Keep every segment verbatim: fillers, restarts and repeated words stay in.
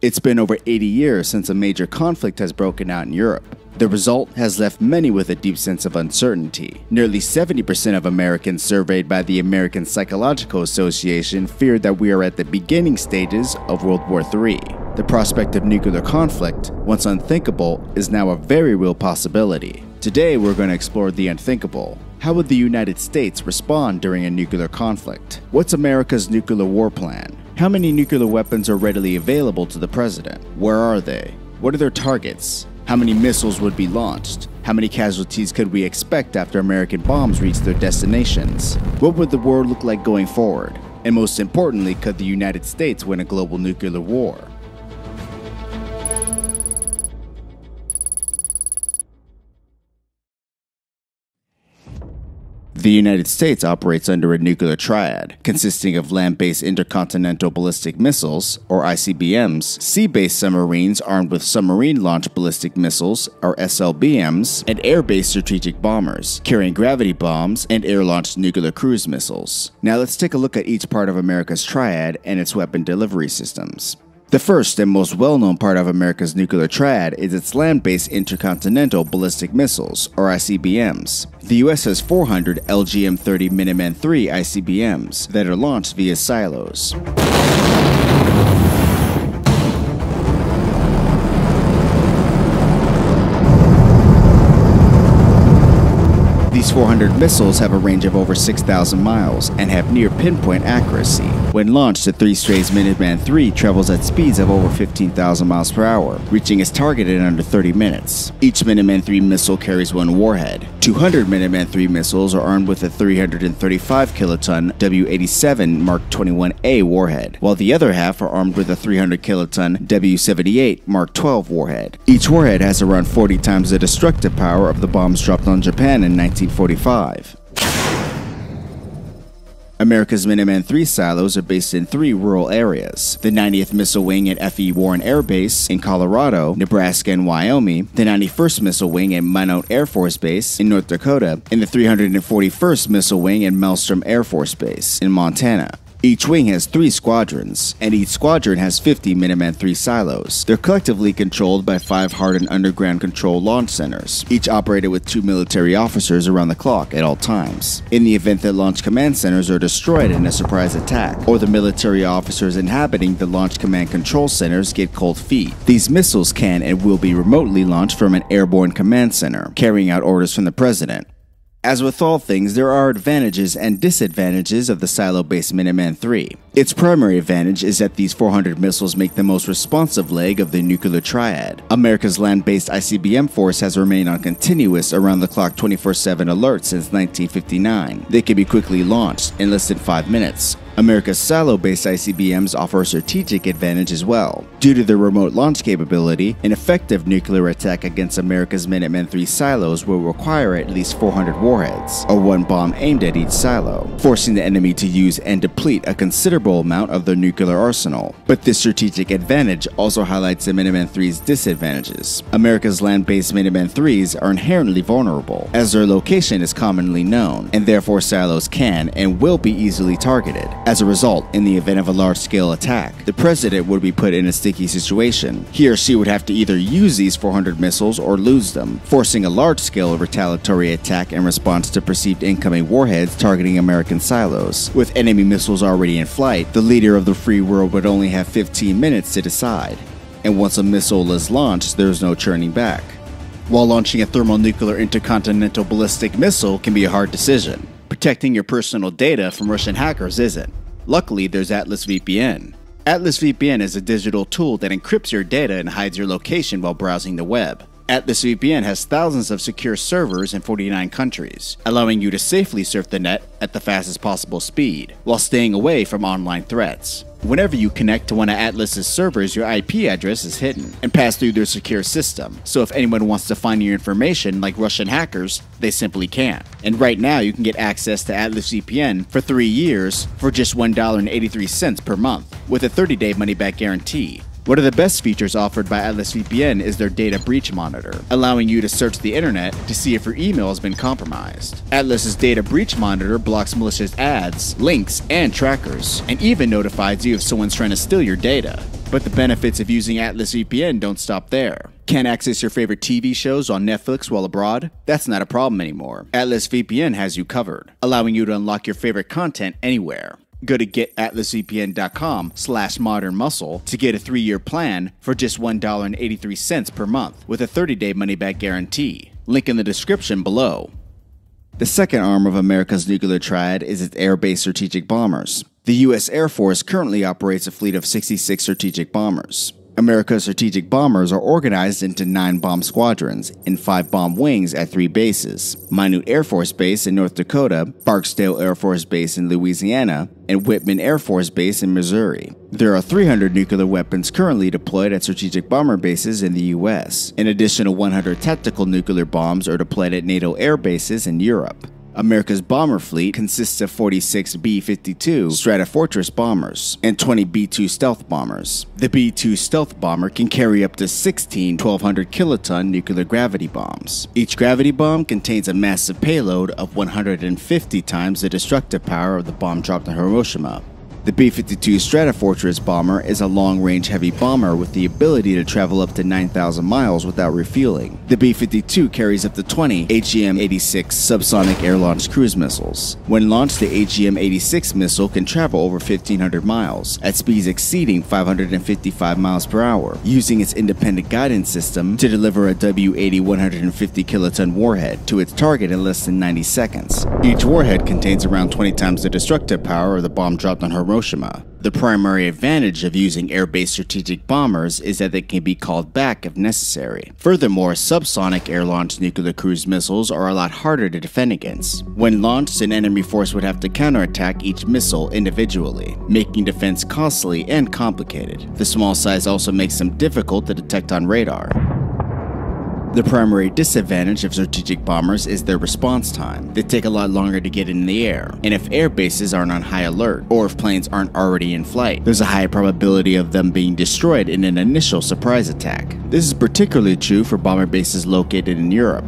It's been over eighty years since a major conflict has broken out in Europe. The result has left many with a deep sense of uncertainty. Nearly seventy percent of Americans surveyed by the American Psychological Association feared that we are at the beginning stages of World War Three. The prospect of nuclear conflict, once unthinkable, is now a very real possibility. Today we're going to explore the unthinkable. How would the United States respond during a nuclear conflict? What's America's nuclear war plan? How many nuclear weapons are readily available to the president? Where are they? What are their targets? How many missiles would be launched? How many casualties could we expect after American bombs reach their destinations? What would the world look like going forward? And most importantly, could the United States win a global nuclear war? The United States operates under a nuclear triad, consisting of land-based intercontinental ballistic missiles, or I C B Ms, sea-based submarines armed with submarine-launched ballistic missiles, or S L B Ms, and air-based strategic bombers, carrying gravity bombs and air-launched nuclear cruise missiles. Now let's take a look at each part of America's triad and its weapon delivery systems. The first and most well-known part of America's nuclear triad is its land-based intercontinental ballistic missiles, or I C B Ms. The U S has four hundred L G M thirty Minuteman three I C B Ms that are launched via silos. These four hundred missiles have a range of over six thousand miles and have near pinpoint accuracy. When launched, the three-stage Minuteman three travels at speeds of over fifteen thousand miles per hour, reaching its target in under thirty minutes. Each Minuteman three missile carries one warhead. two hundred Minuteman three missiles are armed with a three hundred thirty-five kiloton W eighty-seven Mark twenty-one A warhead, while the other half are armed with a three hundred kiloton W seventy-eight Mark twelve warhead. Each warhead has around forty times the destructive power of the bombs dropped on Japan in nineteen forty-five. America's Minuteman three silos are based in three rural areas: the ninetieth Missile Wing at F E Warren Air Base in Colorado, Nebraska, and Wyoming, the ninety-first Missile Wing at Minot Air Force Base in North Dakota, and the three hundred forty-first Missile Wing at Malmstrom Air Force Base in Montana. Each wing has three squadrons, and each squadron has fifty Minuteman three silos. They're collectively controlled by five hardened underground control launch centers, each operated with two military officers around the clock at all times. In the event that launch command centers are destroyed in a surprise attack, or the military officers inhabiting the launch command control centers get cold feet, these missiles can and will be remotely launched from an airborne command center, carrying out orders from the president. As with all things, there are advantages and disadvantages of the silo-based Minuteman three. Its primary advantage is that these four hundred missiles make the most responsive leg of the nuclear triad. America's land-based I C B M force has remained on continuous, around-the-clock twenty-four seven alert since nineteen fifty-nine. They can be quickly launched in less than five minutes. America's silo-based I C B Ms offer a strategic advantage as well. Due to their remote launch capability, an effective nuclear attack against America's Minuteman three silos will require at least four hundred warheads, or one bomb aimed at each silo, forcing the enemy to use and deplete a considerable amount of their nuclear arsenal. But this strategic advantage also highlights the Minuteman three's disadvantages. America's land-based Minuteman threes are inherently vulnerable, as their location is commonly known, and therefore silos can and will be easily targeted. As a result, in the event of a large-scale attack, the president would be put in a sticky situation. He or she would have to either use these four hundred missiles or lose them, forcing a large-scale retaliatory attack in response to perceived incoming warheads targeting American silos. With enemy missiles already in flight, the leader of the free world would only have fifteen minutes to decide. And once a missile is launched, there is no turning back. While launching a thermonuclear intercontinental ballistic missile can be a hard decision, protecting your personal data from Russian hackers isn't. Luckily, there's Atlas V P N. Atlas V P N is a digital tool that encrypts your data and hides your location while browsing the web. Atlas V P N has thousands of secure servers in forty-nine countries, allowing you to safely surf the net at the fastest possible speed, while staying away from online threats. Whenever you connect to one of Atlas's servers, your I P address is hidden and passed through their secure system, so if anyone wants to find your information like Russian hackers, they simply can't. And right now you can get access to Atlas V P N for three years for just one dollar and eighty-three cents per month, with a thirty-day money-back guarantee. One of the best features offered by AtlasVPN is their data breach monitor, allowing you to search the internet to see if your email has been compromised. Atlas's data breach monitor blocks malicious ads, links, and trackers, and even notifies you if someone's trying to steal your data. But the benefits of using AtlasVPN don't stop there. Can't access your favorite T V shows on Netflix while abroad? That's not a problem anymore. AtlasVPN has you covered, allowing you to unlock your favorite content anywhere. Go to getatlasvpn.com slash modern muscle to get a three-year plan for just one dollar and eighty-three cents per month with a thirty-day money-back guarantee. Link in the description below. The second arm of America's nuclear triad is its air-based strategic bombers. The U S Air Force currently operates a fleet of sixty-six strategic bombers. America's strategic bombers are organized into nine bomb squadrons and five bomb wings at three bases: Minot Air Force Base in North Dakota, Barksdale Air Force Base in Louisiana, and Whiteman Air Force Base in Missouri. There are three hundred nuclear weapons currently deployed at strategic bomber bases in the U S. An additional one hundred tactical nuclear bombs are deployed at NATO air bases in Europe. America's bomber fleet consists of forty-six B fifty-two Stratofortress bombers and twenty B two stealth bombers. The B two stealth bomber can carry up to sixteen twelve hundred kiloton nuclear gravity bombs. Each gravity bomb contains a massive payload of one hundred fifty times the destructive power of the bomb dropped on Hiroshima. The B fifty-two Stratofortress bomber is a long-range heavy bomber with the ability to travel up to nine thousand miles without refueling. The B fifty-two carries up to twenty A G M eighty-six subsonic air-launched cruise missiles. When launched, the A G M eighty-six missile can travel over fifteen hundred miles at speeds exceeding five hundred fifty-five miles per hour, using its independent guidance system to deliver a W eighty one hundred fifty kiloton warhead to its target in less than ninety seconds. Each warhead contains around twenty times the destructive power of the bomb dropped on Hiroshima. The primary advantage of using air-based strategic bombers is that they can be called back if necessary. Furthermore, subsonic air-launched nuclear cruise missiles are a lot harder to defend against. When launched, an enemy force would have to counterattack each missile individually, making defense costly and complicated. The small size also makes them difficult to detect on radar. The primary disadvantage of strategic bombers is their response time. They take a lot longer to get in the air, and if air bases aren't on high alert, or if planes aren't already in flight, there's a high probability of them being destroyed in an initial surprise attack. This is particularly true for bomber bases located in Europe.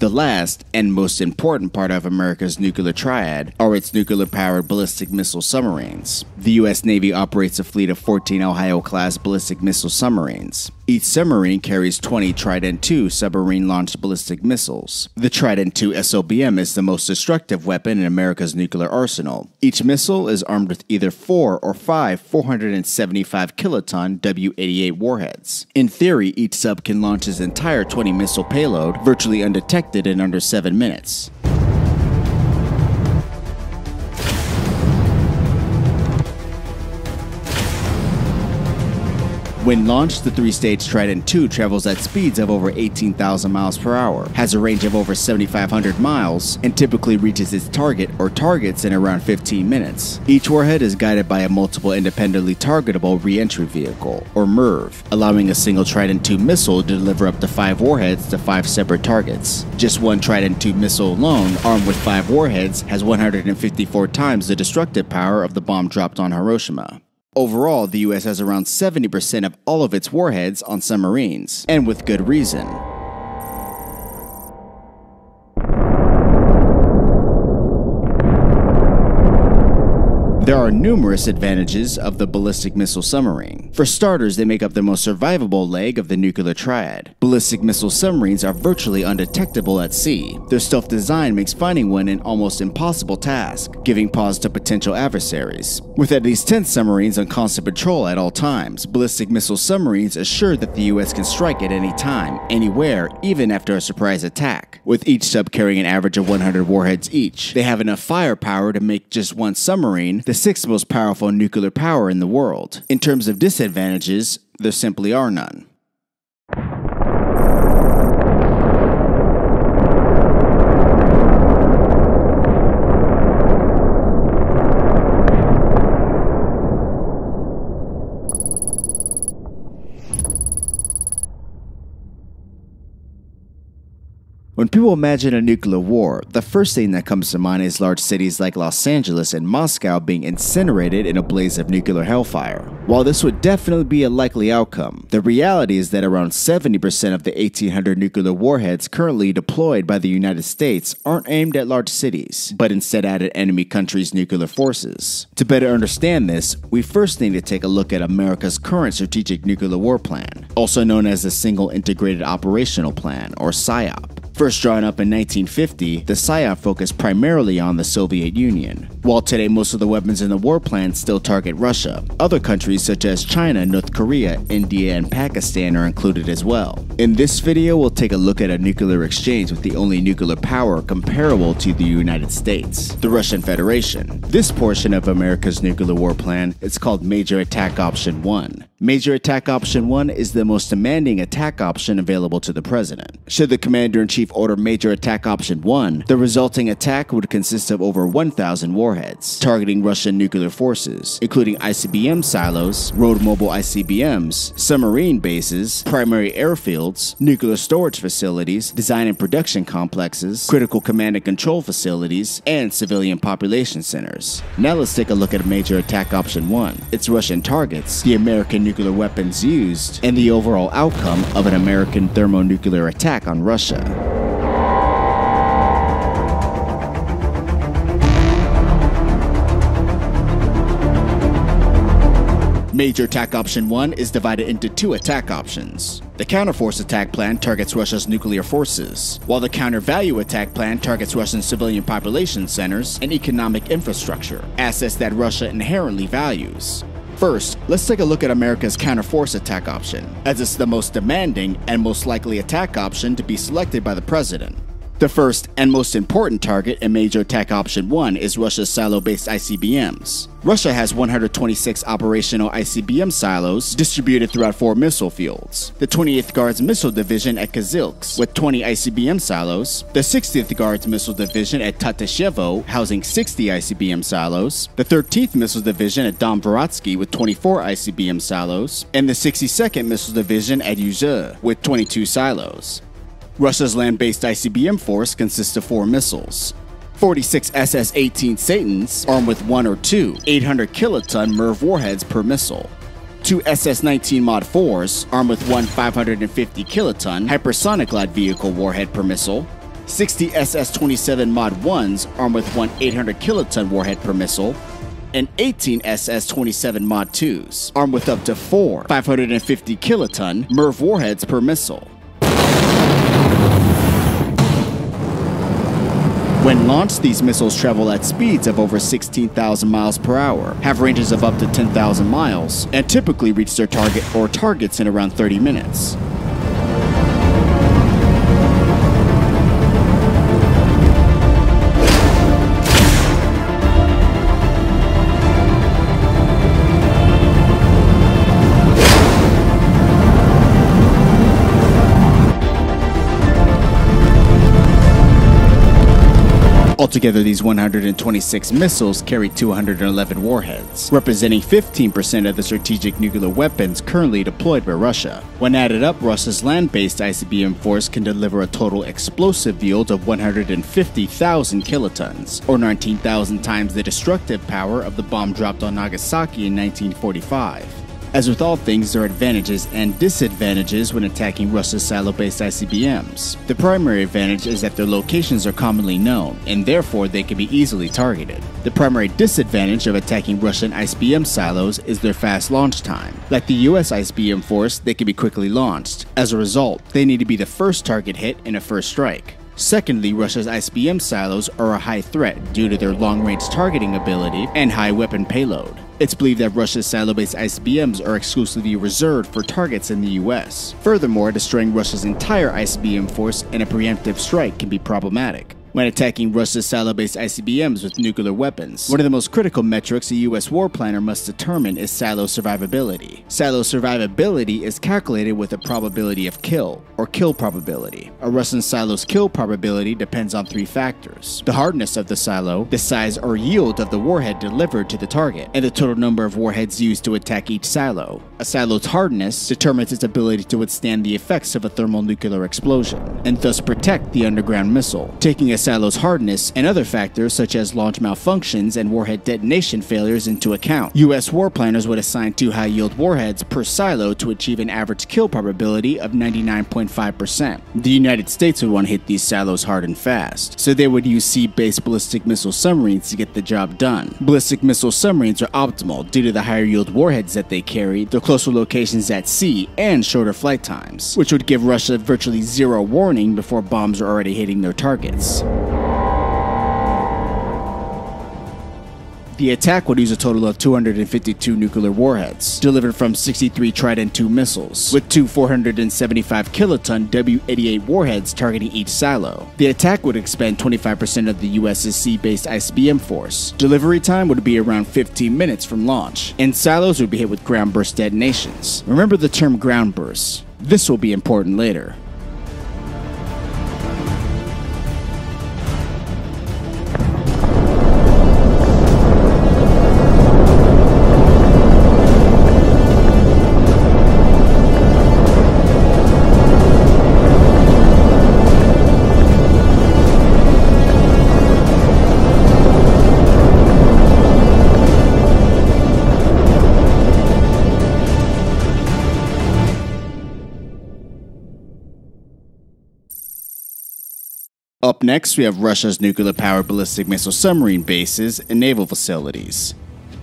The last and most important part of America's nuclear triad are its nuclear-powered ballistic missile submarines. The U S Navy operates a fleet of fourteen Ohio-class ballistic missile submarines. Each submarine carries twenty Trident two submarine-launched ballistic missiles. The Trident two S L B M is the most destructive weapon in America's nuclear arsenal. Each missile is armed with either four or five four hundred seventy-five kiloton W eighty-eight warheads. In theory, each sub can launch its entire twenty-missile payload virtually undetected in under seven minutes. When launched, the three-stage Trident two travels at speeds of over eighteen thousand miles per hour, has a range of over seventy-five hundred miles, and typically reaches its target or targets in around fifteen minutes. Each warhead is guided by a multiple independently targetable re-entry vehicle, or MIRV, allowing a single Trident two missile to deliver up to five warheads to five separate targets. Just one Trident two missile alone, armed with five warheads, has one hundred fifty-four times the destructive power of the bomb dropped on Hiroshima. Overall, the U S has around seventy percent of all of its warheads on submarines, and with good reason. There are numerous advantages of the ballistic missile submarine. For starters, they make up the most survivable leg of the nuclear triad. Ballistic missile submarines are virtually undetectable at sea. Their stealth design makes finding one an almost impossible task, giving pause to potential adversaries. With at least ten submarines on constant patrol at all times, ballistic missile submarines assure that the U S can strike at any time, anywhere, even after a surprise attack. With each sub carrying an average of one hundred warheads each, they have enough firepower to make just one submarine the sixth most powerful nuclear power in the world. In terms of disadvantages, there simply are none. When people imagine a nuclear war, the first thing that comes to mind is large cities like Los Angeles and Moscow being incinerated in a blaze of nuclear hellfire. While this would definitely be a likely outcome, the reality is that around seventy percent of the eighteen hundred nuclear warheads currently deployed by the United States aren't aimed at large cities, but instead at an enemy country's nuclear forces. To better understand this, we first need to take a look at America's current strategic nuclear war plan, also known as the Single Integrated Operational Plan, or S I O P. First drawn up in nineteen fifty, the S I O P focused primarily on the Soviet Union. While today most of the weapons in the war plan still target Russia, other countries such as China, North Korea, India, and Pakistan are included as well. In this video, we'll take a look at a nuclear exchange with the only nuclear power comparable to the United States, the Russian Federation. This portion of America's nuclear war plan is called Major Attack Option one. Major Attack Option one is the most demanding attack option available to the President. Should the Commander-in-Chief order Major Attack Option one, the resulting attack would consist of over one thousand warheads, targeting Russian nuclear forces, including I C B M silos, road mobile I C B Ms, submarine bases, primary airfields, nuclear storage facilities, design and production complexes, critical command and control facilities, and civilian population centers. Now let's take a look at Major Attack Option one, its Russian targets, the American nuclear weapons used, and the overall outcome of an American thermonuclear attack on Russia. Major Attack Option one is divided into two attack options. The Counterforce Attack Plan targets Russia's nuclear forces, while the Countervalue Attack Plan targets Russian civilian population centers and economic infrastructure, assets that Russia inherently values. First, let's take a look at America's Counterforce Attack Option, as it's the most demanding and most likely attack option to be selected by the President. The first and most important target in Major Attack Option one is Russia's silo-based I C B Ms. Russia has one hundred twenty-six operational I C B M silos distributed throughout four missile fields. The twenty-eighth Guards Missile Division at Kazilks with twenty I C B M silos, the sixtieth Guards Missile Division at Tatischevo housing sixty I C B M silos, the thirteenth Missile Division at Domvorotsky with twenty-four I C B M silos, and the sixty-second Missile Division at Uzhe with twenty-two silos. Russia's land-based I C B M force consists of four missiles, forty-six S S eighteen Satans armed with one or two eight hundred kiloton MIRV warheads per missile, two S S nineteen Mod fours armed with one five hundred fifty kiloton hypersonic light vehicle warhead per missile, sixty S S twenty-seven Mod ones armed with one eight hundred kiloton warhead per missile, and eighteen S S twenty-seven Mod twos armed with up to four five hundred fifty kiloton MIRV warheads per missile. When launched, these missiles travel at speeds of over sixteen thousand miles per hour, have ranges of up to ten thousand miles, and typically reach their target or targets in around thirty minutes. Altogether, these one hundred twenty-six missiles carry two hundred eleven warheads, representing fifteen percent of the strategic nuclear weapons currently deployed by Russia. When added up, Russia's land-based I C B M force can deliver a total explosive yield of one hundred fifty thousand kilotons, or nineteen thousand times the destructive power of the bomb dropped on Nagasaki in nineteen forty-five. As with all things, there are advantages and disadvantages when attacking Russia's silo-based I C B Ms. The primary advantage is that their locations are commonly known, and therefore they can be easily targeted. The primary disadvantage of attacking Russian I C B M silos is their fast launch time. Like the U S I C B M force, they can be quickly launched. As a result, they need to be the first target hit in a first strike. Secondly, Russia's I C B M silos are a high threat due to their long-range targeting ability and high weapon payload. It's believed that Russia's silo-based I C B Ms are exclusively reserved for targets in the U S. Furthermore, destroying Russia's entire I C B M force in a preemptive strike can be problematic. When attacking Russia's silo-based I C B Ms with nuclear weapons, one of the most critical metrics a U S war planner must determine is silo survivability. Silo survivability is calculated with a probability of kill, or kill probability. A Russian silo's kill probability depends on three factors: the hardness of the silo, the size or yield of the warhead delivered to the target, and the total number of warheads used to attack each silo. A silo's hardness determines its ability to withstand the effects of a thermonuclear explosion, and thus protect the underground missile. Taking a silo's hardness and other factors such as launch malfunctions and warhead detonation failures into account, U S war planners would assign two high-yield warheads per silo to achieve an average kill probability of ninety-nine point five percent. The United States would want to hit these silos hard and fast, so they would use sea-based ballistic missile submarines to get the job done. Ballistic missile submarines are optimal due to the higher-yield warheads that they carry, their closer locations at sea, and shorter flight times, which would give Russia virtually zero warning before bombs are already hitting their targets. The attack would use a total of two hundred fifty-two nuclear warheads, delivered from sixty-three Trident two missiles, with two four hundred seventy-five kiloton W eighty-eight warheads targeting each silo. The attack would expend twenty-five percent of the U S's sea-based I C B M force. Delivery time would be around fifteen minutes from launch, and silos would be hit with ground burst detonations. Remember the term ground burst. This will be important later. Up next, we have Russia's nuclear-powered ballistic missile submarine bases and naval facilities.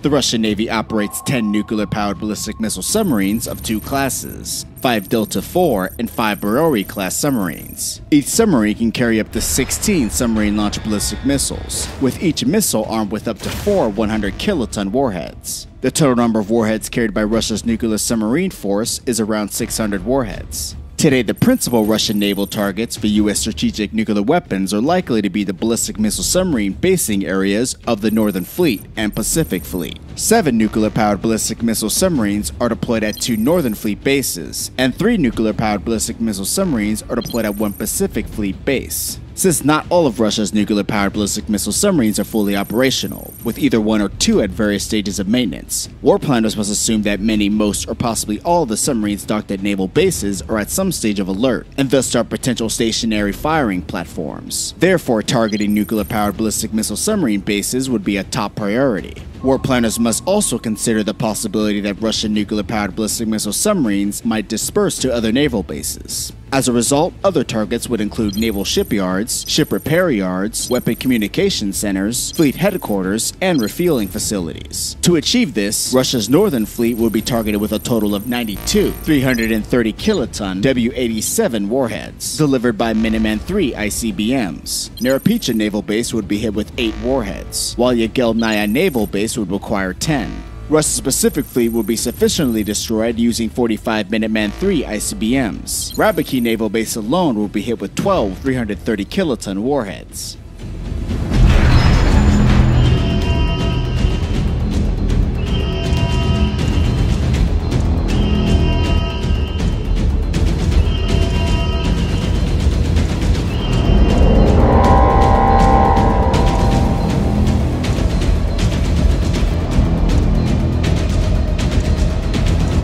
The Russian Navy operates ten nuclear-powered ballistic missile submarines of two classes, five Delta four and five Borori-class submarines. Each submarine can carry up to sixteen submarine-launched ballistic missiles, with each missile armed with up to four one hundred kiloton warheads. The total number of warheads carried by Russia's nuclear submarine force is around six hundred warheads. Today, the principal Russian naval targets for U S strategic nuclear weapons are likely to be the ballistic missile submarine basing areas of the Northern Fleet and Pacific Fleet. Seven nuclear-powered ballistic missile submarines are deployed at two Northern Fleet bases, and three nuclear-powered ballistic missile submarines are deployed at one Pacific Fleet base. Since not all of Russia's nuclear-powered ballistic missile submarines are fully operational, with either one or two at various stages of maintenance, war planners must assume that many, most, or possibly all of the submarines docked at naval bases are at some stage of alert, and thus are potential stationary firing platforms. Therefore, targeting nuclear-powered ballistic missile submarine bases would be a top priority. War planners must also consider the possibility that Russian nuclear-powered ballistic missile submarines might disperse to other naval bases. As a result, other targets would include naval shipyards, ship repair yards, weapon communication centers, fleet headquarters, and refueling facilities. To achieve this, Russia's Northern Fleet would be targeted with a total of ninety-two three hundred thirty kiloton W eighty-seven warheads, delivered by Minuteman three I C B Ms. Narapicha Naval Base would be hit with eight warheads, while Yagelnaya Naval Base would require ten. Russia's Pacific Fleet will be sufficiently destroyed using forty-five Minuteman three I C B Ms. Rabaki Naval Base alone will be hit with twelve three hundred thirty kiloton warheads.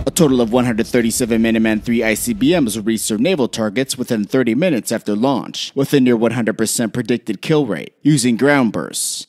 A total of one hundred thirty-seven Minuteman three I C B Ms will reach their naval targets within thirty minutes after launch, with a near one hundred percent predicted kill rate, using ground bursts.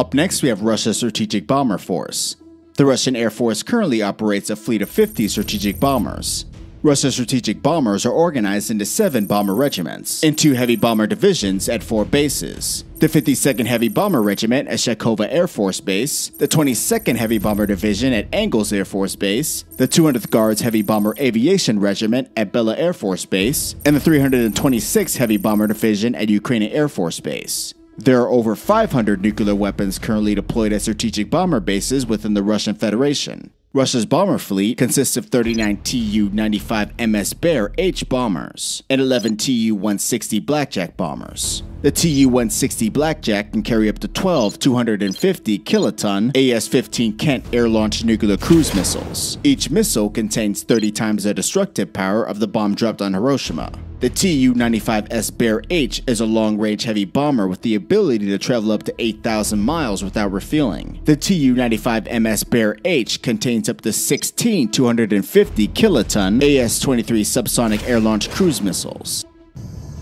Up next, we have Russia's Strategic Bomber Force. The Russian Air Force currently operates a fleet of fifty strategic bombers. Russia's strategic bombers are organized into seven bomber regiments and two heavy bomber divisions at four bases. The fifty-second Heavy Bomber Regiment at Shekova Air Force Base, the twenty-second Heavy Bomber Division at Ingalls Air Force Base, the two hundredth Guards Heavy Bomber Aviation Regiment at Bella Air Force Base, and the three hundred twenty-sixth Heavy Bomber Division at Ukrainian Air Force Base. There are over five hundred nuclear weapons currently deployed at strategic bomber bases within the Russian Federation. Russia's bomber fleet consists of thirty-nine Tu ninety-five M S Bear H bombers and eleven Tu one sixty Blackjack bombers. The Tu one sixty Blackjack can carry up to twelve two hundred fifty kiloton A S fifteen Kent air-launched nuclear cruise missiles. Each missile contains thirty times the destructive power of the bomb dropped on Hiroshima. The Tu ninety-five S Bear H is a long-range heavy bomber with the ability to travel up to eight thousand miles without refueling. The Tu ninety-five M S Bear H contains up to sixteen two hundred fifty kiloton A S twenty-three subsonic air-launched cruise missiles.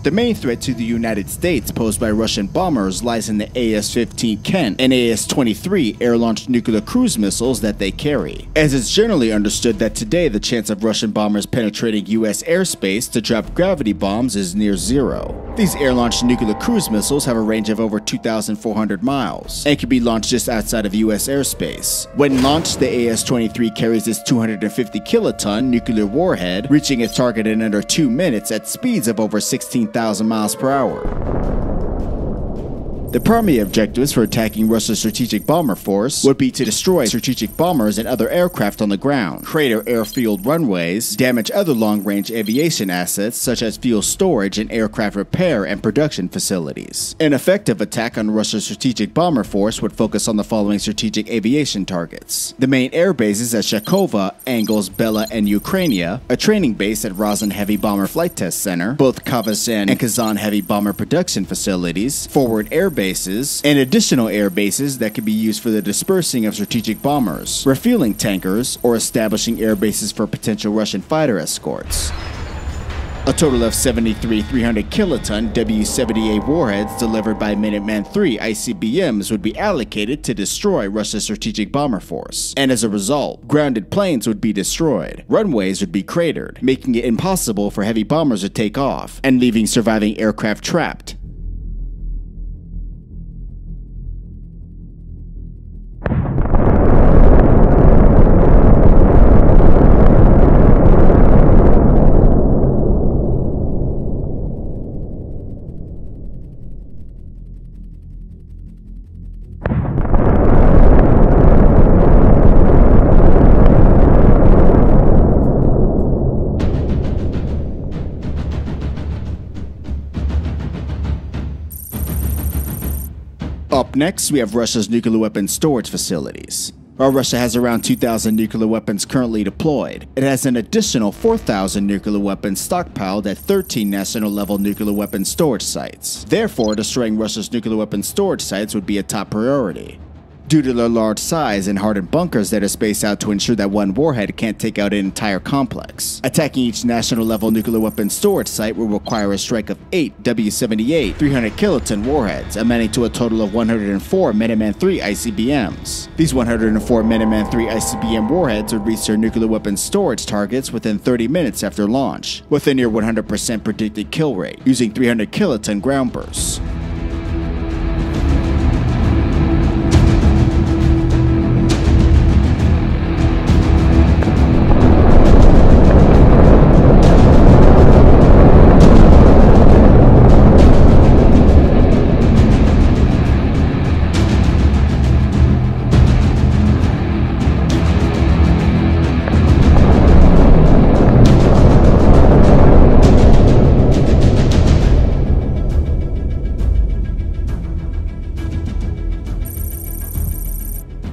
The main threat to the United States posed by Russian bombers lies in the A S fifteen Kent and A S twenty-three air-launched nuclear cruise missiles that they carry, as it's generally understood that today the chance of Russian bombers penetrating U S airspace to drop gravity bombs is near zero. These air-launched nuclear cruise missiles have a range of over two thousand four hundred miles and can be launched just outside of U S airspace. When launched, the A S twenty-three carries its two hundred fifty kiloton nuclear warhead, reaching its target in under two minutes at speeds of over sixteen thousand miles per hour. The primary objectives for attacking Russia's strategic bomber force would be to destroy strategic bombers and other aircraft on the ground, crater airfield runways, damage other long-range aviation assets such as fuel storage and aircraft repair and production facilities. An effective attack on Russia's strategic bomber force would focus on the following strategic aviation targets: the main air bases at Shekova, Angles, Bella, and Ukrainia, a training base at Rozan Heavy Bomber Flight Test Center, both Kavazan and Kazan Heavy Bomber Production Facilities, forward air bases, and additional air bases that could be used for the dispersing of strategic bombers, refueling tankers, or establishing air bases for potential Russian fighter escorts. A total of seventy-three three hundred kiloton W seventy-eight warheads delivered by Minuteman three I C B Ms would be allocated to destroy Russia's strategic bomber force, and as a result, grounded planes would be destroyed, runways would be cratered, making it impossible for heavy bombers to take off, and leaving surviving aircraft trapped. Up next, we have Russia's nuclear weapons storage facilities. While Russia has around two thousand nuclear weapons currently deployed, it has an additional four thousand nuclear weapons stockpiled at thirteen national-level nuclear weapons storage sites. Therefore, destroying Russia's nuclear weapons storage sites would be a top priority. Due to their large size and hardened bunkers that are spaced out to ensure that one warhead can't take out an entire complex, attacking each national-level nuclear weapons storage site will require a strike of eight W seventy-eight three hundred kiloton warheads, amounting to a total of one hundred four Minuteman three I C B Ms. These one hundred four Minuteman three I C B M warheads would reach their nuclear weapons storage targets within thirty minutes after launch, with a near one hundred percent predicted kill rate, using three hundred kiloton ground bursts.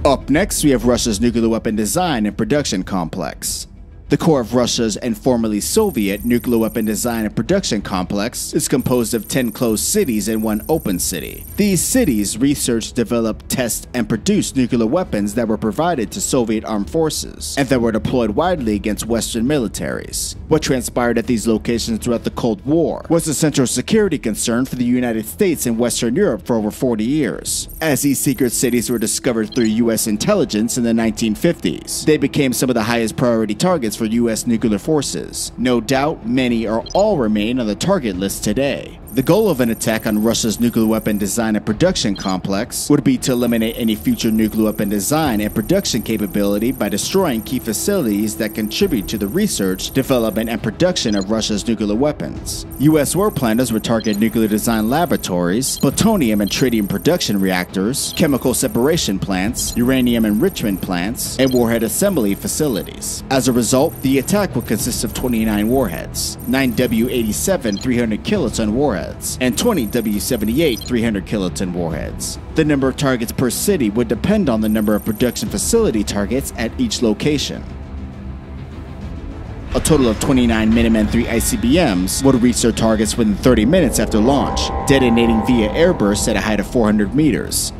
Up next, we have Russia's nuclear weapon design and production complex. The core of Russia's and formerly Soviet nuclear weapon design and production complex is composed of ten closed cities and one open city. These cities researched, developed, tested, and produced nuclear weapons that were provided to Soviet armed forces and that were deployed widely against Western militaries. What transpired at these locations throughout the Cold War was a central security concern for the United States and Western Europe for over forty years. As these secret cities were discovered through U S intelligence in the nineteen fifties, they became some of the highest priority targets for U S nuclear forces. No doubt, many or all remain on the target list today. The goal of an attack on Russia's nuclear weapon design and production complex would be to eliminate any future nuclear weapon design and production capability by destroying key facilities that contribute to the research, development, and production of Russia's nuclear weapons. U S warplanners would target nuclear design laboratories, plutonium and tritium production reactors, chemical separation plants, uranium enrichment plants, and warhead assembly facilities. As a result, the attack would consist of twenty-nine warheads, nine W eighty-seven three hundred kiloton warheads, and twenty W seventy-eight three hundred kiloton warheads. The number of targets per city would depend on the number of production facility targets at each location. A total of twenty-nine Minuteman three I C B Ms would reach their targets within thirty minutes after launch, detonating via airburst at a height of four hundred meters.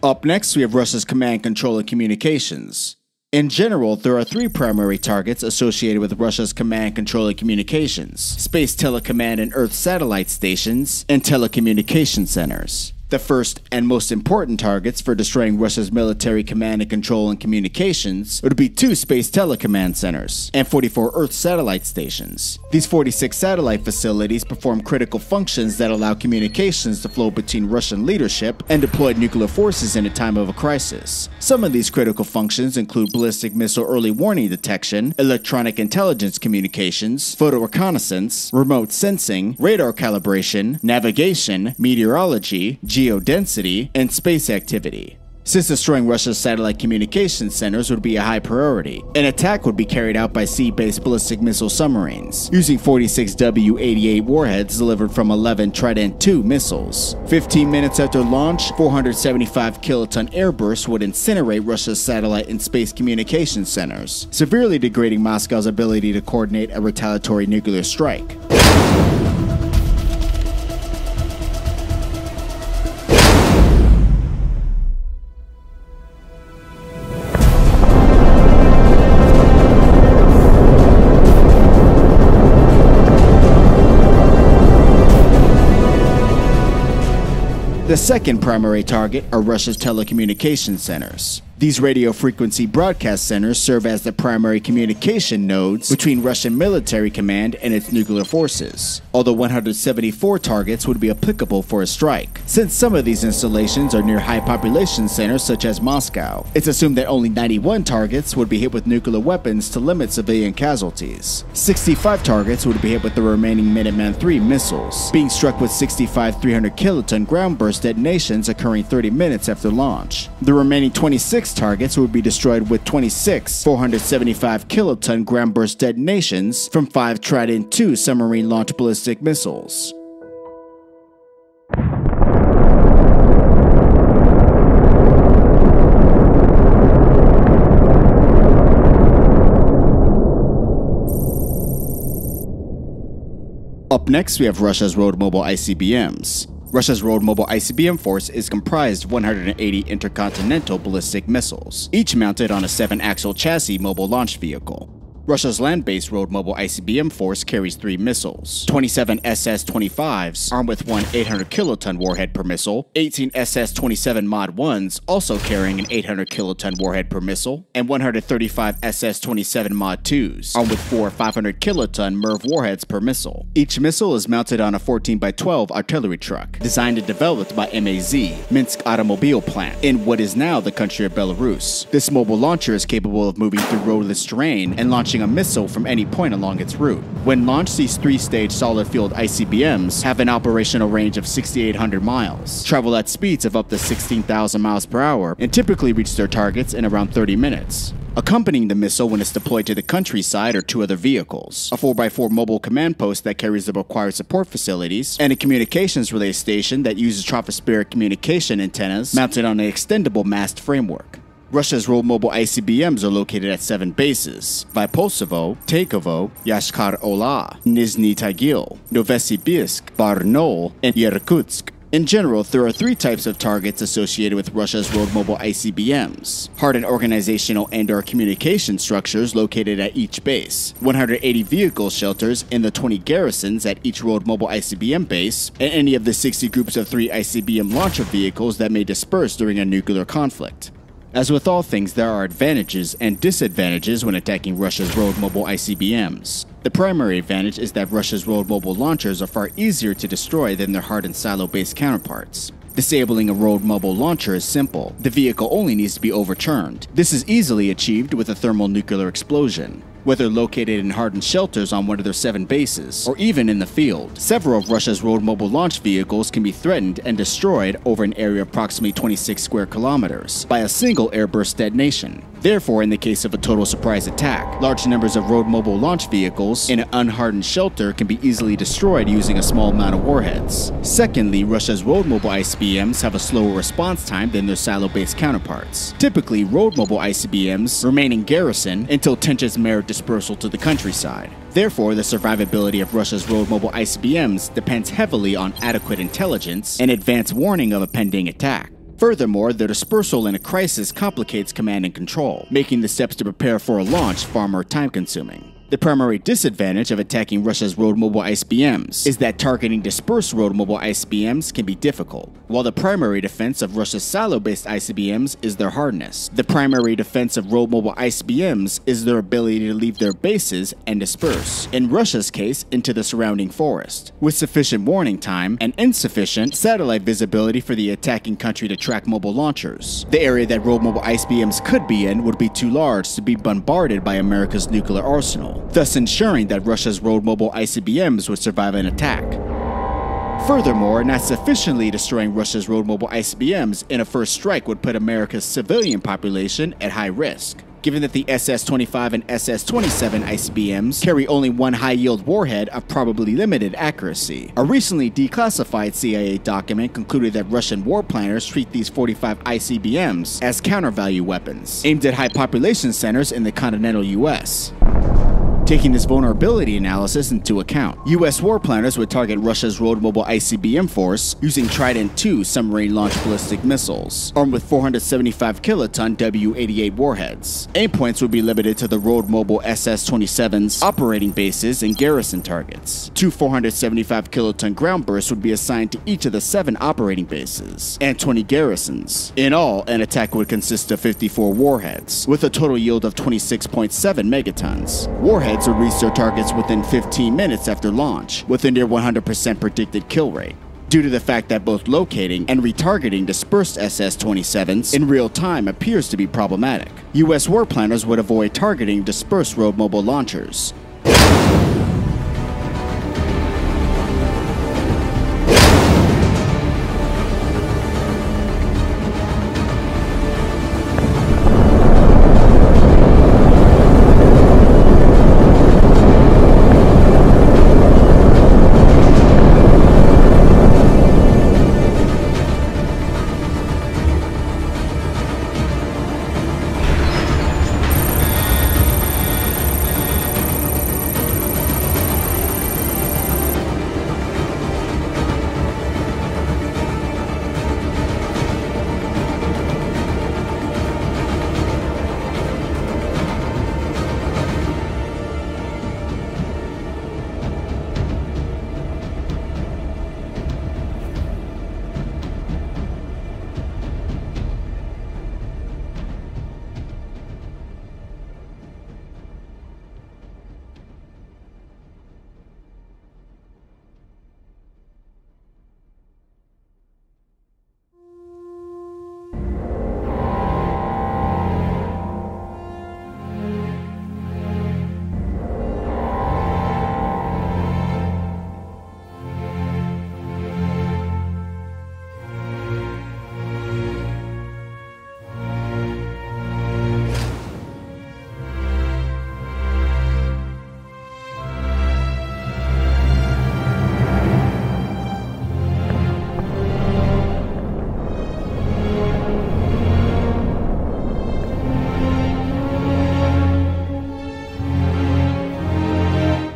Up next, we have Russia's command, control, and communications. In general, there are three primary targets associated with Russia's command, control, and communications: space telecommand and earth satellite stations, and telecommunication centers. The first and most important targets for destroying Russia's military command and control and communications would be two space telecommand centers and forty-four Earth satellite stations. These forty-six satellite facilities perform critical functions that allow communications to flow between Russian leadership and deployed nuclear forces in a time of a crisis. Some of these critical functions include ballistic missile early warning detection, electronic intelligence communications, photo reconnaissance, remote sensing, radar calibration, navigation, meteorology, geodensity, and space activity. Since destroying Russia's satellite communication centers would be a high priority, an attack would be carried out by sea-based ballistic missile submarines, using forty-six W eighty-eight warheads delivered from eleven Trident two missiles. fifteen minutes after launch, four hundred seventy-five kiloton airbursts would incinerate Russia's satellite and space communication centers, severely degrading Moscow's ability to coordinate a retaliatory nuclear strike. The second primary target are Russia's telecommunication centers. These radio frequency broadcast centers serve as the primary communication nodes between Russian military command and its nuclear forces, although one hundred seventy-four targets would be applicable for a strike. Since some of these installations are near high population centers such as Moscow, it's assumed that only ninety-one targets would be hit with nuclear weapons to limit civilian casualties. sixty-five targets would be hit with the remaining Minuteman three missiles, being struck with sixty-five three hundred kiloton ground burst detonations occurring thirty minutes after launch. The remaining twenty-six targets would be destroyed with twenty-six four hundred seventy-five kiloton ground burst detonations from five Trident two submarine launched ballistic missiles. Up next, we have Russia's road mobile I C B Ms. Russia's road mobile I C B M force is comprised of one hundred eighty intercontinental ballistic missiles, each mounted on a seven-axle chassis mobile launch vehicle. Russia's land-based road mobile I C B M force carries three missiles, twenty-seven S S twenty-fives armed with one eight hundred kiloton warhead per missile, eighteen S S twenty-seven Mod ones also carrying an eight hundred kiloton warhead per missile, and one hundred thirty-five S S twenty-seven Mod twos armed with four five hundred kiloton M I R V warheads per missile. Each missile is mounted on a fourteen by twelve artillery truck, designed and developed by M A Z, Minsk Automobile Plant, in what is now the country of Belarus. This mobile launcher is capable of moving through roadless terrain and launching launching a missile from any point along its route. When launched, these three-stage solid-fueled I C B Ms have an operational range of six thousand eight hundred miles, travel at speeds of up to sixteen thousand miles per hour, and typically reach their targets in around thirty minutes. Accompanying the missile when it's deployed to the countryside are two other vehicles, a four by four mobile command post that carries the required support facilities, and a communications relay station that uses tropospheric communication antennas mounted on an extendable mast framework. Russia's role mobile I C B Ms are located at seven bases: Vipulsevo, Takevo, Yashkar-Ola, Nizhny Tagil, Novosibirsk, Barnaul, and Yakutsk. In general, there are three types of targets associated with Russia's road mobile I C B Ms: hardened organizational and or communication structures located at each base, one hundred eighty vehicle shelters and the twenty garrisons at each road mobile I C B M base, and any of the sixty groups of three I C B M launcher vehicles that may disperse during a nuclear conflict. As with all things, there are advantages and disadvantages when attacking Russia's road mobile I C B Ms. The primary advantage is that Russia's road mobile launchers are far easier to destroy than their hardened silo-based counterparts. Disabling a road mobile launcher is simple. The vehicle only needs to be overturned. This is easily achieved with a thermonuclear explosion. Whether located in hardened shelters on one of their seven bases, or even in the field, several of Russia's road mobile launch vehicles can be threatened and destroyed over an area of approximately twenty-six square kilometers by a single airburst detonation. Therefore, in the case of a total surprise attack, large numbers of road mobile launch vehicles in an unhardened shelter can be easily destroyed using a small amount of warheads. Secondly, Russia's road mobile I C B Ms have a slower response time than their silo-based counterparts. Typically, road mobile I C B Ms remain in garrison until tensions merit dispersal to the countryside. Therefore, the survivability of Russia's road mobile I C B Ms depends heavily on adequate intelligence and advance warning of a pending attack. Furthermore, their dispersal in a crisis complicates command and control, making the steps to prepare for a launch far more time-consuming. The primary disadvantage of attacking Russia's road mobile I C B Ms is that targeting dispersed road mobile I C B Ms can be difficult. While the primary defense of Russia's silo-based I C B Ms is their hardness, the primary defense of road mobile I C B Ms is their ability to leave their bases and disperse, in Russia's case, into the surrounding forest. With sufficient warning time and insufficient satellite visibility for the attacking country to track mobile launchers, the area that road mobile I C B Ms could be in would be too large to be bombarded by America's nuclear arsenal, thus ensuring that Russia's road mobile I C B Ms would survive an attack. Furthermore, not sufficiently destroying Russia's road mobile I C B Ms in a first strike would put America's civilian population at high risk. Given that the S S twenty-five and S S twenty-seven I C B Ms carry only one high-yield warhead of probably limited accuracy. A recently declassified C I A document concluded that Russian war planners treat these forty-five I C B Ms as counter-value weapons, aimed at high population centers in the continental U S Taking this vulnerability analysis into account, U S war planners would target Russia's road mobile I C B M force using Trident two submarine-launched ballistic missiles, armed with four hundred seventy-five kiloton W eighty-eight warheads. Aim points would be limited to the road mobile S S twenty-seven's operating bases and garrison targets. Two four hundred seventy-five kiloton ground bursts would be assigned to each of the seven operating bases and twenty garrisons. In all, an attack would consist of fifty-four warheads, with a total yield of twenty-six point seven megatons. Warheads would reach their targets within fifteen minutes after launch, with a near one hundred percent predicted kill rate. Due to the fact that both locating and retargeting dispersed S S twenty-sevens in real time appears to be problematic, U S war planners would avoid targeting dispersed road mobile launchers.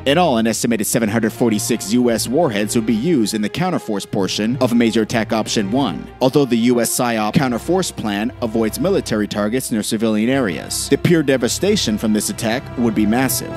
In all, an estimated seven hundred forty-six U S warheads would be used in the counterforce portion of Major Attack Option one, although the U S S I O P counterforce plan avoids military targets near civilian areas. The pure devastation from this attack would be massive.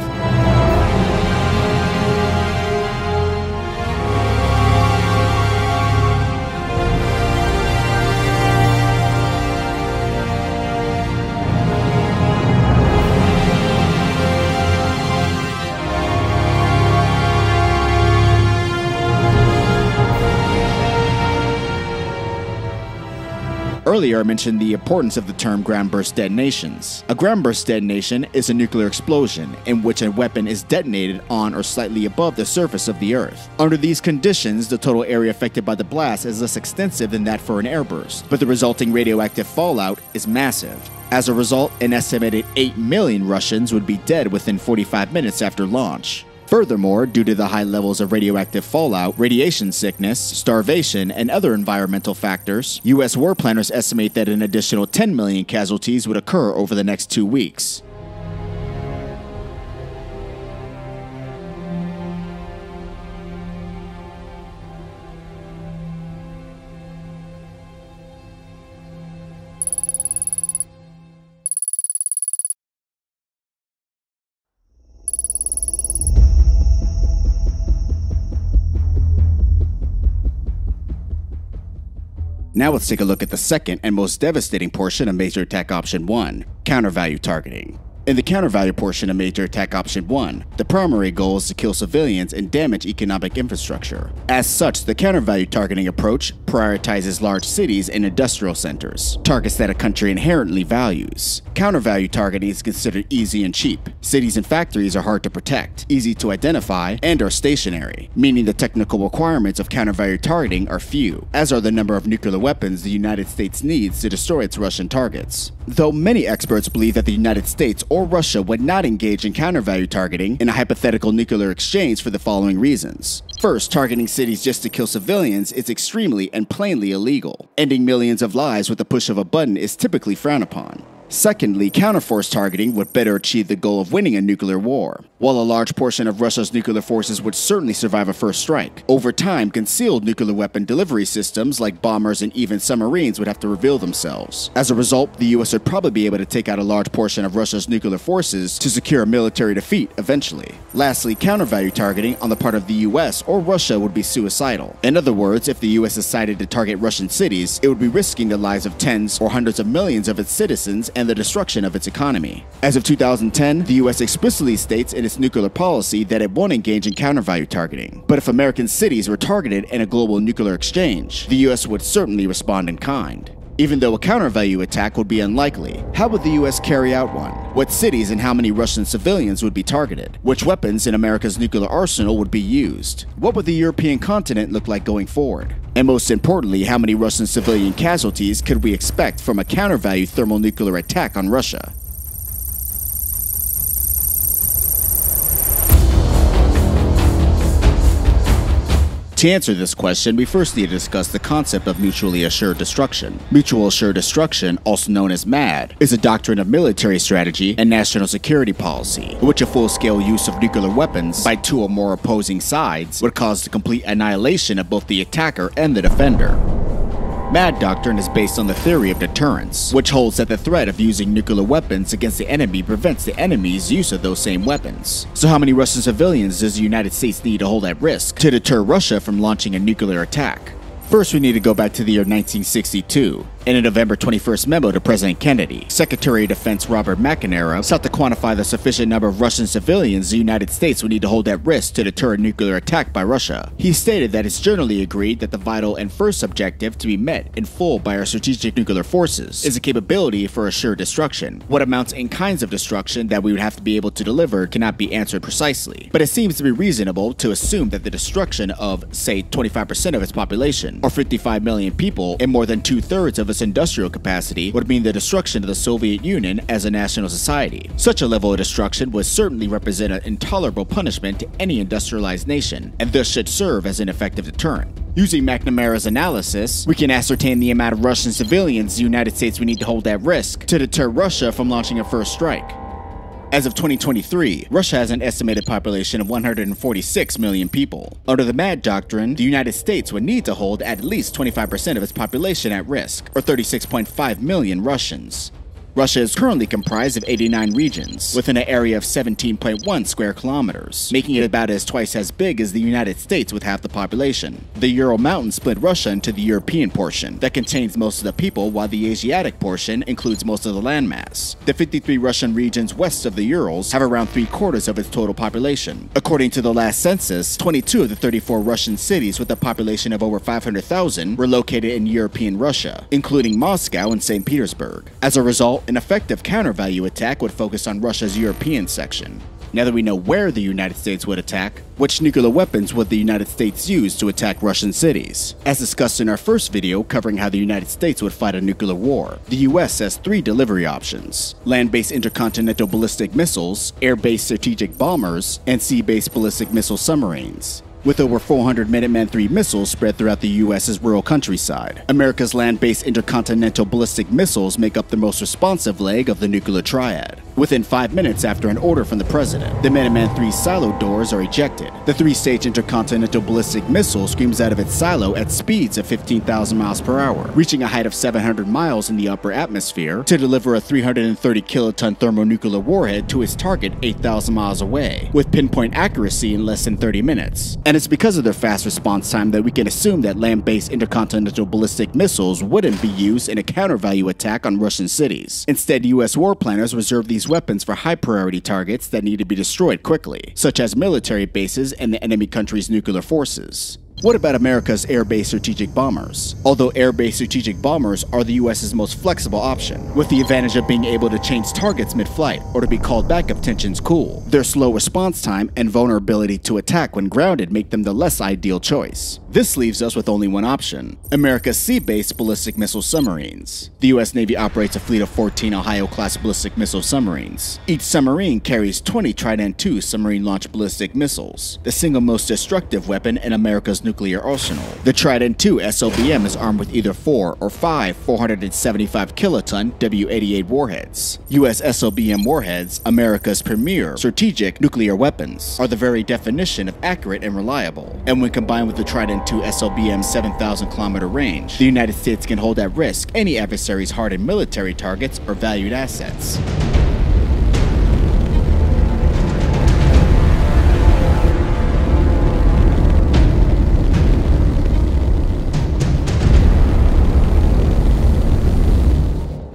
Earlier I mentioned the importance of the term ground burst detonations. A ground burst detonation is a nuclear explosion in which a weapon is detonated on or slightly above the surface of the Earth. Under these conditions, the total area affected by the blast is less extensive than that for an airburst, but the resulting radioactive fallout is massive. As a result, an estimated eight million Russians would be dead within forty-five minutes after launch. Furthermore, due to the high levels of radioactive fallout, radiation sickness, starvation, and other environmental factors, U S war planners estimate that an additional ten million casualties would occur over the next two weeks. Now let's take a look at the second and most devastating portion of Major Attack Option one, counter-value targeting. In the counter-value portion of Major Attack Option one, the primary goal is to kill civilians and damage economic infrastructure. As such, the counter-value targeting approach prioritizes large cities and industrial centers, targets that a country inherently values. Counter-value targeting is considered easy and cheap. Cities and factories are hard to protect, easy to identify, and are stationary, meaning the technical requirements of counter-value targeting are few, as are the number of nuclear weapons the United States needs to destroy its Russian targets. Though many experts believe that the United States or Russia would not engage in counter-value targeting in a hypothetical nuclear exchange for the following reasons. First, targeting cities just to kill civilians is extremely and plainly illegal. Ending millions of lives with the push of a button is typically frowned upon. Secondly, counterforce targeting would better achieve the goal of winning a nuclear war. While a large portion of Russia's nuclear forces would certainly survive a first strike, over time concealed nuclear weapon delivery systems like bombers and even submarines would have to reveal themselves. As a result, the U S would probably be able to take out a large portion of Russia's nuclear forces to secure a military defeat eventually. Lastly, counter-value targeting on the part of the U S or Russia would be suicidal. In other words, if the U S decided to target Russian cities, it would be risking the lives of tens or hundreds of millions of its citizens and the destruction of its economy. As of two thousand ten, the U S explicitly states in its nuclear policy that it won't engage in counter-value targeting. But if American cities were targeted in a global nuclear exchange, the U S would certainly respond in kind. Even though a counter-value attack would be unlikely, how would the U S carry out one? What cities and how many Russian civilians would be targeted? Which weapons in America's nuclear arsenal would be used? What would the European continent look like going forward? And most importantly, how many Russian civilian casualties could we expect from a counter-value thermonuclear attack on Russia? To answer this question, we first need to discuss the concept of mutually assured destruction. Mutual assured destruction, also known as MAD, is a doctrine of military strategy and national security policy, in which a full-scale use of nuclear weapons by two or more opposing sides would cause the complete annihilation of both the attacker and the defender. MAD doctrine is based on the theory of deterrence, which holds that the threat of using nuclear weapons against the enemy prevents the enemy's use of those same weapons. So how many Russian civilians does the United States need to hold at risk to deter Russia from launching a nuclear attack? First, we need to go back to the year nineteen sixty-two. In a November twenty-first memo to President Kennedy, Secretary of Defense Robert McNamara sought to quantify the sufficient number of Russian civilians the United States would need to hold at risk to deter a nuclear attack by Russia. He stated that it's generally agreed that the vital and first objective to be met in full by our strategic nuclear forces is the capability for assured destruction. What amounts and kinds of destruction that we would have to be able to deliver cannot be answered precisely, but it seems to be reasonable to assume that the destruction of, say, twenty-five percent of its population, or fifty-five million people, and more than two-thirds of its industrial capacity would mean the destruction of the Soviet Union as a national society. Such a level of destruction would certainly represent an intolerable punishment to any industrialized nation, and thus should serve as an effective deterrent. Using McNamara's analysis, we can ascertain the amount of Russian civilians the United States would need to hold at risk to deter Russia from launching a first strike. As of twenty twenty-three, Russia has an estimated population of one hundred forty-six million people. Under the MAD doctrine, the United States would need to hold at least twenty-five percent of its population at risk, or thirty-six point five million Russians. Russia is currently comprised of eighty-nine regions, within an area of seventeen point one square kilometers, making it about as twice as big as the United States with half the population. The Ural Mountains split Russia into the European portion, that contains most of the people, while the Asiatic portion includes most of the landmass. The fifty-three Russian regions west of the Urals have around three quarters of its total population. According to the last census, twenty-two of the thirty-four Russian cities with a population of over five hundred thousand were located in European Russia, including Moscow and Saint Petersburg. As a result, an effective counter-value attack would focus on Russia's European section. Now that we know where the United States would attack, which nuclear weapons would the United States use to attack Russian cities? As discussed in our first video covering how the United States would fight a nuclear war, the U S has three delivery options: land-based intercontinental ballistic missiles, air-based strategic bombers, and sea-based ballistic missile submarines. With over four hundred Minuteman three missiles spread throughout the U S's rural countryside, America's land-based intercontinental ballistic missiles make up the most responsive leg of the nuclear triad. Within five minutes after an order from the president, the Minuteman three's silo doors are ejected. The three-stage intercontinental ballistic missile screams out of its silo at speeds of fifteen thousand miles per hour, reaching a height of seven hundred miles in the upper atmosphere to deliver a three hundred thirty kiloton thermonuclear warhead to its target eight thousand miles away, with pinpoint accuracy in less than thirty minutes. And it's because of their fast response time that we can assume that land-based intercontinental ballistic missiles wouldn't be used in a counter-value attack on Russian cities. Instead, U S war planners reserve these weapons for high-priority targets that need to be destroyed quickly, such as military bases and the enemy country's nuclear forces. What about America's air-based strategic bombers? Although air-based strategic bombers are the U S's most flexible option, with the advantage of being able to change targets mid-flight or to be called back if tensions cool, their slow response time and vulnerability to attack when grounded make them the less ideal choice. This leaves us with only one option: America's sea-based ballistic missile submarines. The U S Navy operates a fleet of fourteen Ohio-class ballistic missile submarines. Each submarine carries twenty Trident two submarine-launched ballistic missiles, the single most destructive weapon in America's nuclear arsenal. The Trident two S L B M is armed with either four or five four hundred seventy-five kiloton W eighty-eight warheads. U S S L B M warheads, America's premier strategic nuclear weapons, are the very definition of accurate and reliable, and when combined with the Trident two S L B M's seven thousand kilometer range, the United States can hold at risk any adversary's hardened military targets or valued assets.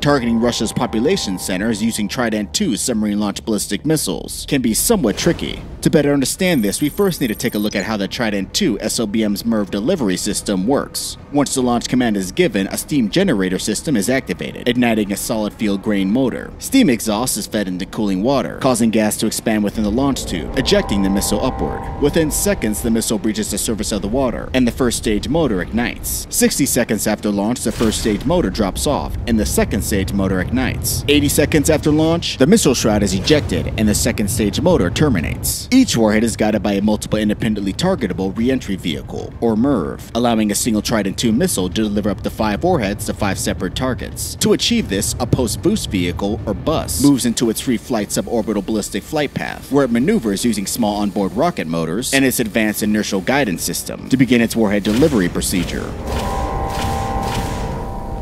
Targeting Russia's population centers using Trident two submarine-launched ballistic missiles can be somewhat tricky. To better understand this, we first need to take a look at how the Trident two S L B M's MIRV delivery system works. Once the launch command is given, a steam generator system is activated, igniting a solid field grain motor. Steam exhaust is fed into cooling water, causing gas to expand within the launch tube, ejecting the missile upward. Within seconds, the missile breaches the surface of the water, and the first stage motor ignites. sixty seconds after launch, the first stage motor drops off, and the second stage motor ignites. eighty seconds after launch, the missile shroud is ejected and the second stage motor terminates. Each warhead is guided by a multiple independently targetable re-entry vehicle, or MIRV, allowing a single Trident two missile to deliver up to five warheads to five separate targets. To achieve this, a post-boost vehicle, or bus, moves into its free flight suborbital ballistic flight path, where it maneuvers using small onboard rocket motors and its advanced inertial guidance system to begin its warhead delivery procedure.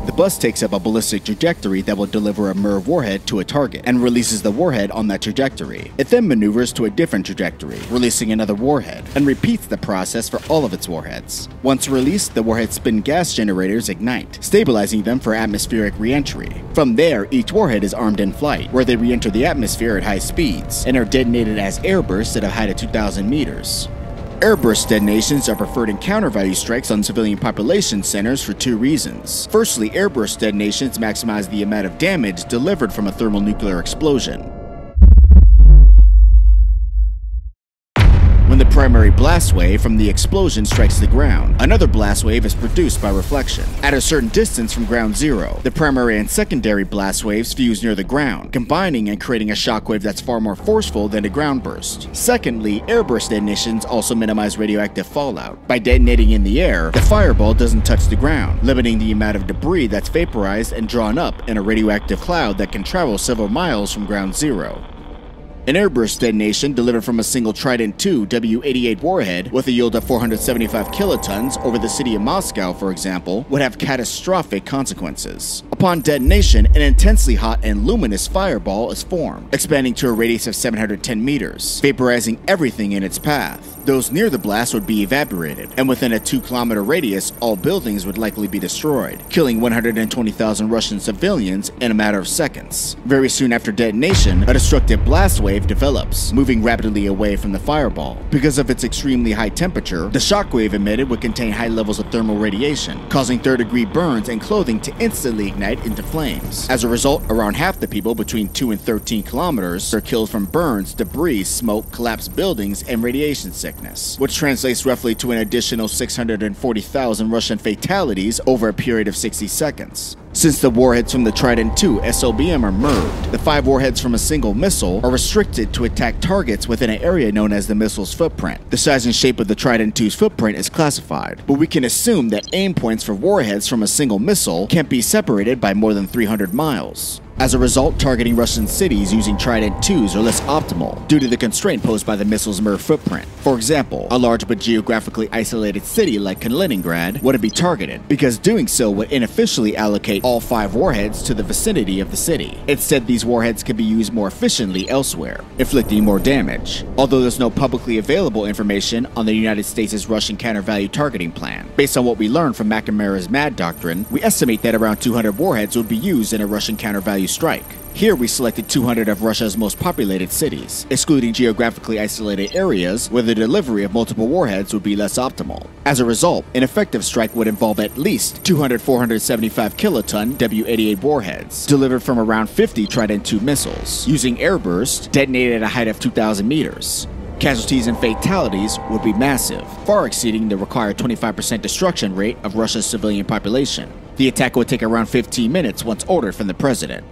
The bus takes up a ballistic trajectory that will deliver a MIRV warhead to a target, and releases the warhead on that trajectory. It then maneuvers to a different trajectory, releasing another warhead, and repeats the process for all of its warheads. Once released, the warhead's spin gas generators ignite, stabilizing them for atmospheric re-entry. From there, each warhead is armed in flight, where they re-enter the atmosphere at high speeds, and are detonated as airbursts at a height of two thousand meters. Airburst detonations are preferred in counter-value strikes on civilian population centers for two reasons. Firstly, airburst detonations maximize the amount of damage delivered from a thermonuclear explosion. When the primary blast wave from the explosion strikes the ground, another blast wave is produced by reflection. At a certain distance from ground zero, the primary and secondary blast waves fuse near the ground, combining and creating a shockwave that's far more forceful than a ground burst. Secondly, airburst detonations also minimize radioactive fallout. By detonating in the air, the fireball doesn't touch the ground, limiting the amount of debris that's vaporized and drawn up in a radioactive cloud that can travel several miles from ground zero. An airburst detonation delivered from a single Trident two W eighty-eight warhead with a yield of four hundred seventy-five kilotons over the city of Moscow, for example, would have catastrophic consequences. Upon detonation, an intensely hot and luminous fireball is formed, expanding to a radius of seven hundred ten meters, vaporizing everything in its path. Those near the blast would be evaporated, and within a two kilometer radius, all buildings would likely be destroyed, killing one hundred twenty thousand Russian civilians in a matter of seconds. Very soon after detonation, a destructive blast wave develops, moving rapidly away from the fireball. Because of its extremely high temperature, the shockwave emitted would contain high levels of thermal radiation, causing third-degree burns and clothing to instantly ignite into flames. As a result, around half the people between two and thirteen kilometers are killed from burns, debris, smoke, collapsed buildings, and radiation sickness, which translates roughly to an additional six hundred forty thousand Russian fatalities over a period of sixty seconds. Since the warheads from the Trident two S L B M are MIRVed, the five warheads from a single missile are restricted to attack targets within an area known as the missile's footprint. The size and shape of the Trident two's footprint is classified, but we can assume that aim points for warheads from a single missile can't be separated by more than three hundred miles. As a result, targeting Russian cities using Trident twos are less optimal due to the constraint posed by the missile's MIRV footprint. For example, a large but geographically isolated city like Kaliningrad wouldn't be targeted, because doing so would inefficiently allocate all five warheads to the vicinity of the city. Instead, these warheads could be used more efficiently elsewhere, inflicting more damage, although there's no publicly available information on the United States' Russian counter-value targeting plan. Based on what we learned from McNamara's MAD doctrine, we estimate that around two hundred warheads would be used in a Russian counter-value strike. Here we selected two hundred of Russia's most populated cities, excluding geographically isolated areas where the delivery of multiple warheads would be less optimal. As a result, an effective strike would involve at least two hundred four hundred seventy-five kiloton W eighty-eight warheads, delivered from around fifty Trident two missiles, using airburst detonated at a height of two thousand meters. Casualties and fatalities would be massive, far exceeding the required twenty-five percent destruction rate of Russia's civilian population. The attack would take around fifteen minutes once ordered from the president.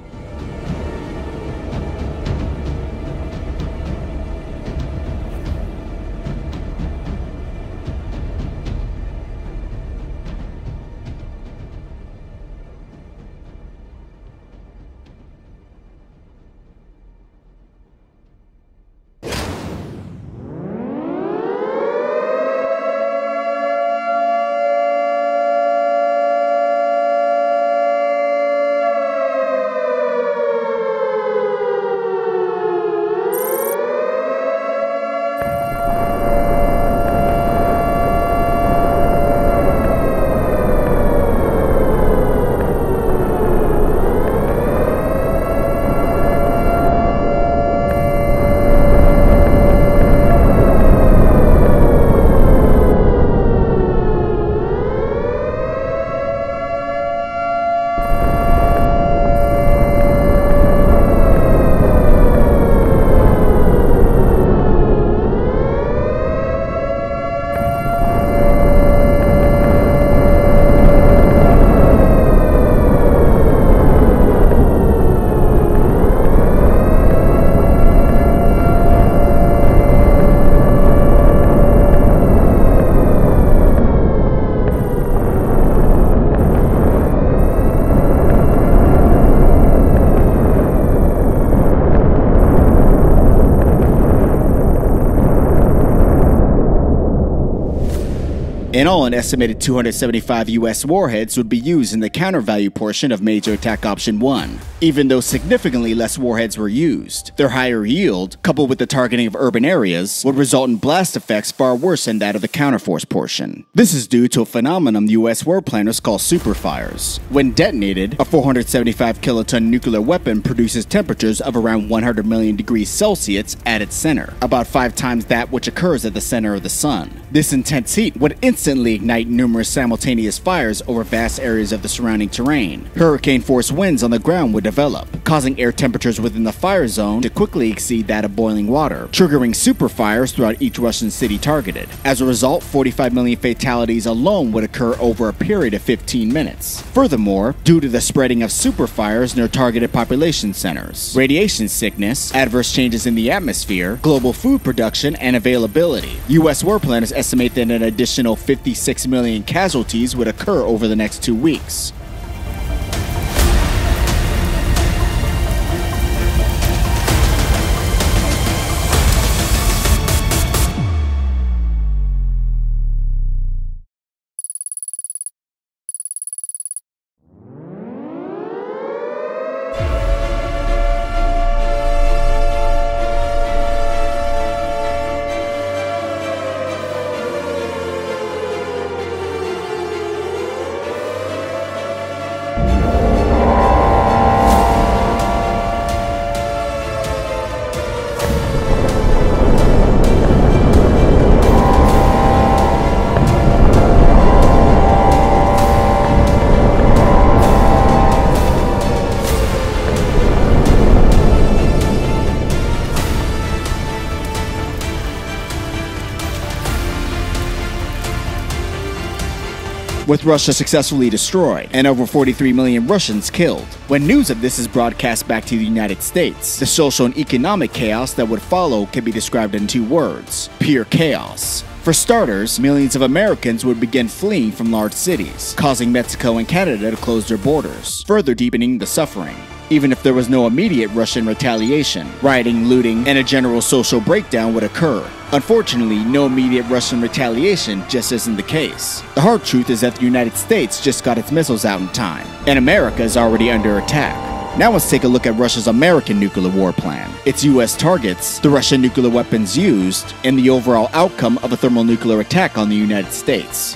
In all, an estimated two hundred seventy-five U S warheads would be used in the counter-value portion of Major Attack Option one. Even though significantly less warheads were used, their higher yield, coupled with the targeting of urban areas, would result in blast effects far worse than that of the counterforce portion. This is due to a phenomenon U S war planners call superfires. When detonated, a four hundred seventy-five kiloton nuclear weapon produces temperatures of around one hundred million degrees Celsius at its center, about five times that which occurs at the center of the sun. This intense heat would instantly Instantly ignite numerous simultaneous fires over vast areas of the surrounding terrain. Hurricane-force winds on the ground would develop, causing air temperatures within the fire zone to quickly exceed that of boiling water, triggering superfires throughout each Russian city targeted. As a result, forty-five million fatalities alone would occur over a period of fifteen minutes. Furthermore, due to the spreading of superfires near targeted population centers, radiation sickness, adverse changes in the atmosphere, global food production, and availability, U S war planners estimate that an additional fifty-six million casualties would occur over the next two weeks. with Russia successfully destroyed and over forty-three million Russians killed. When news of this is broadcast back to the United States, the social and economic chaos that would follow can be described in two words: pure chaos. For starters, millions of Americans would begin fleeing from large cities, causing Mexico and Canada to close their borders, further deepening the suffering. Even if there was no immediate Russian retaliation, rioting, looting, and a general social breakdown would occur. Unfortunately, no immediate Russian retaliation just isn't the case. The hard truth is that the United States just got its missiles out in time, and America is already under attack. Now let's take a look at Russia's American nuclear war plan, its U S targets, the Russian nuclear weapons used, and the overall outcome of a thermonuclear attack on the United States.